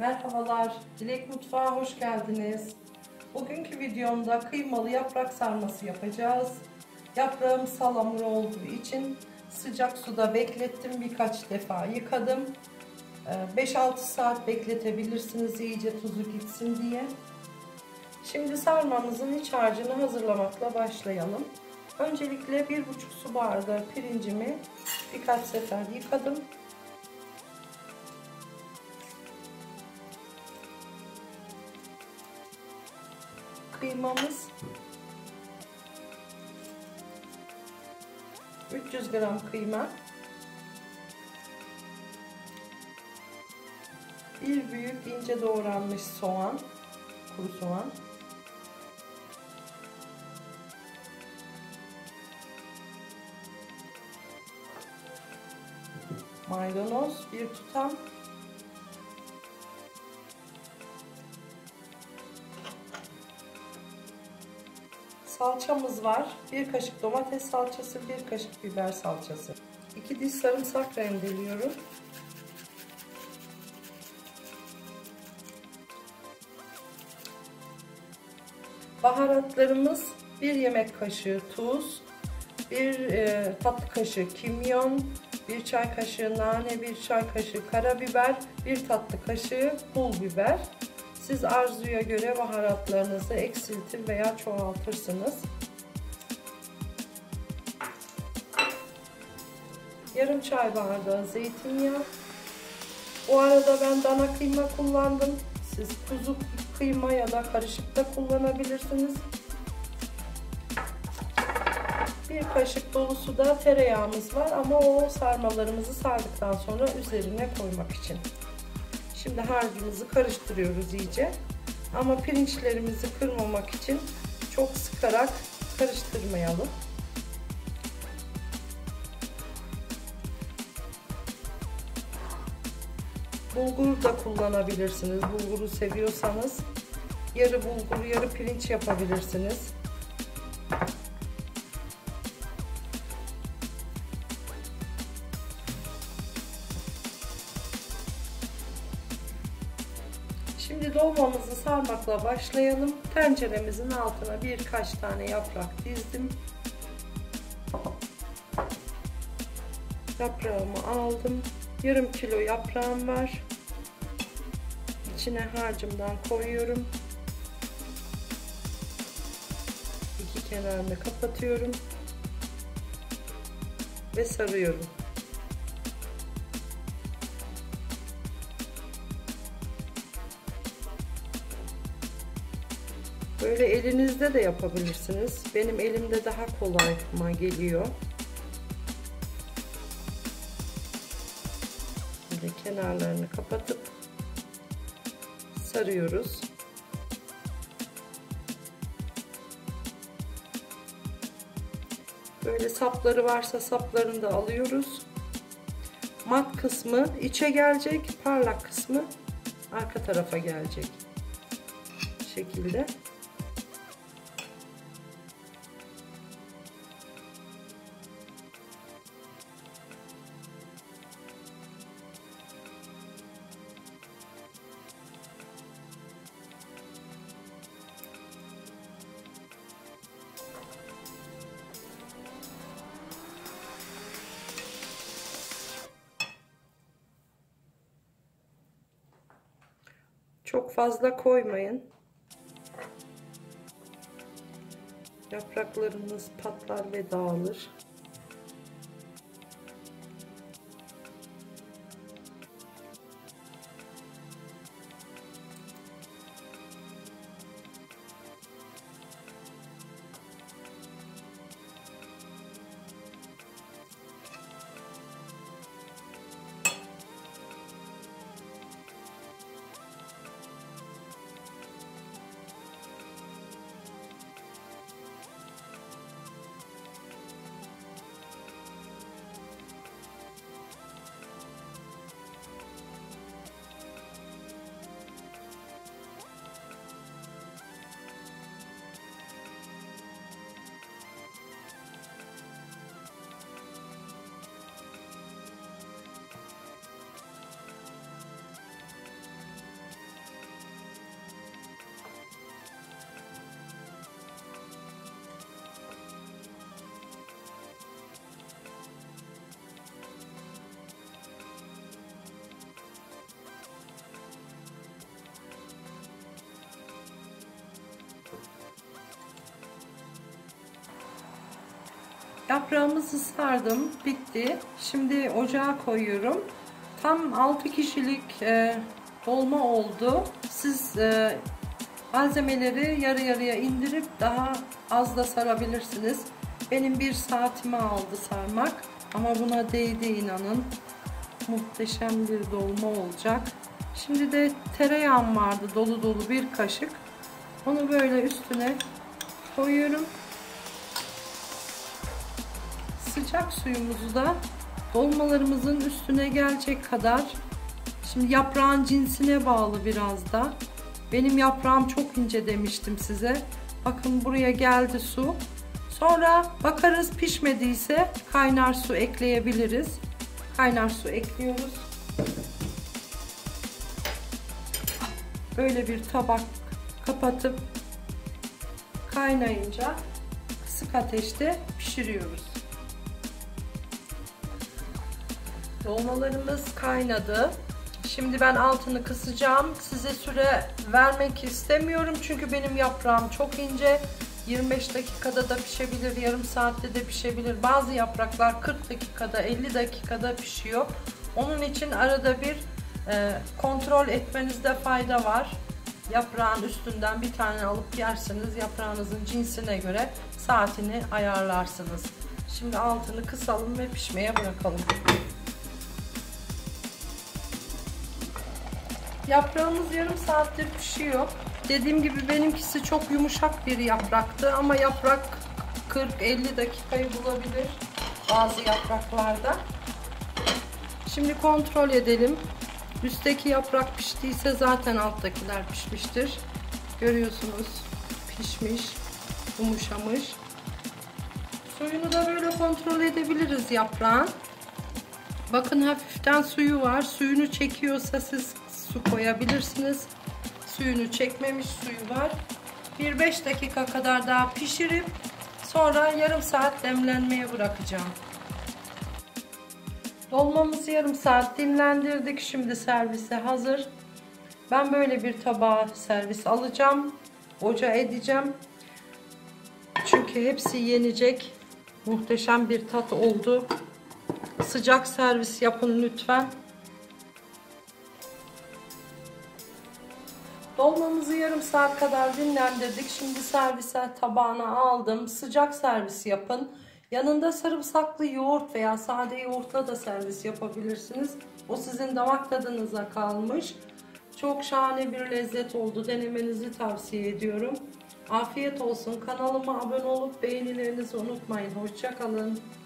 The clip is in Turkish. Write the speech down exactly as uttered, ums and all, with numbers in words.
Merhabalar, Dilek Mutfağa hoş geldiniz. Bugünkü videomda kıymalı yaprak sarması yapacağız. Yaprağım salamura olduğu için sıcak suda beklettim. Birkaç defa yıkadım. beş altı saat bekletebilirsiniz iyice tuzu gitsin diye. Şimdi sarmamızın iç harcını hazırlamakla başlayalım. Öncelikle bir buçuk su bardağı pirincimi birkaç sefer yıkadım. Kıymamız üç yüz gram kıyma, bir büyük ince doğranmış soğan, kuru soğan, maydanoz bir tutam, salçamız var. Bir kaşık domates salçası, bir kaşık biber salçası. iki diş sarımsak rendeliyorum. Baharatlarımız bir yemek kaşığı tuz, bir e, tatlı kaşığı kimyon, bir çay kaşığı nane, bir çay kaşığı karabiber, bir tatlı kaşığı pul biber. Siz arzuya göre baharatlarınızı eksiltir veya çoğaltırsınız. Yarım çay bardağı zeytinyağı. Bu arada ben dana kıyma kullandım. Siz kuzu kıyma ya da karışık da kullanabilirsiniz. Bir kaşık dolusu da tereyağımız var ama o sarmalarımızı sardıktan sonra üzerine koymak için. Şimdi harcımızı karıştırıyoruz iyice. Ama pirinçlerimizi kırmamak için çok sıkarak karıştırmayalım. Bulgur da kullanabilirsiniz. Bulguru seviyorsanız yarı bulgur, yarı pirinç yapabilirsiniz. Şimdi dolmamızı sarmakla başlayalım. Tenceremizin altına birkaç tane yaprak dizdim. Yaprağımı aldım. Yarım kilo yaprağım var. İçine harcımdan koyuyorum. İki kenarını kapatıyorum. Ve sarıyorum. Böyle elinizde de yapabilirsiniz. Benim elimde daha kolayıma geliyor. Şimdi kenarlarını kapatıp sarıyoruz. Böyle sapları varsa saplarını da alıyoruz. Mat kısmı içe gelecek, parlak kısmı arka tarafa gelecek. Bu şekilde. Çok fazla koymayın. Yapraklarınız patlar ve dağılır. Yaprağımızı sardım, bitti. Şimdi ocağa koyuyorum. Tam altı kişilik e, dolma oldu. Siz e, malzemeleri yarı yarıya indirip daha az da sarabilirsiniz. Benim bir saatimi aldı sarmak ama buna değdi, inanın. Muhteşem bir dolma olacak. Şimdi de tereyağım vardı, dolu dolu bir kaşık. Onu böyle üstüne koyuyorum. Sıcak suyumuzu da dolmalarımızın üstüne gelecek kadar, şimdi yaprağın cinsine bağlı biraz da. Benim yaprağım çok ince demiştim size. Bakın buraya geldi su. Sonra bakarız, pişmediyse kaynar su ekleyebiliriz. Kaynar su ekliyoruz. Böyle bir tabak kapatıp kaynayınca kısık ateşte pişiriyoruz. Dolmalarımız kaynadı. Şimdi ben altını kısacağım. Size süre vermek istemiyorum çünkü benim yaprağım çok ince. yirmi beş dakikada da pişebilir, yarım saatte de pişebilir. Bazı yapraklar kırk dakikada, elli dakikada pişiyor. Onun için arada bir e, kontrol etmenizde fayda var. Yaprağın üstünden bir tane alıp yersiniz. Yaprağınızın cinsine göre saatini ayarlarsınız. Şimdi altını kısalım ve pişmeye bırakalım. Yaprağımız yarım saattir pişiyor. Dediğim gibi benimkisi çok yumuşak bir yapraktı ama yaprak kırk elli dakikayı bulabilir bazı yapraklarda. Şimdi kontrol edelim. Üstteki yaprak piştiyse zaten alttakiler pişmiştir. Görüyorsunuz, pişmiş, yumuşamış. Suyunu da böyle kontrol edebiliriz yaprağın. Bakın hafiften suyu var. Suyunu çekiyorsa siz su koyabilirsiniz. Suyunu çekmemiş, suyu var. bir beş dakika kadar daha pişirip sonra yarım saat demlenmeye bırakacağım. Dolmamızı yarım saat dinlendirdik. Şimdi servise hazır. Ben böyle bir tabağa servis alacağım. Ocağa edeceğim. Çünkü hepsi yenecek. Muhteşem bir tat oldu. Sıcak servis yapın lütfen. Dolmamızı yarım saat kadar dinlendirdik. Şimdi servise tabağına aldım. Sıcak servis yapın. Yanında sarımsaklı yoğurt veya sade yoğurtla da servis yapabilirsiniz. O sizin damak tadınıza kalmış. Çok şahane bir lezzet oldu. Denemenizi tavsiye ediyorum. Afiyet olsun. Kanalıma abone olup beğenilerinizi unutmayın. Hoşça kalın.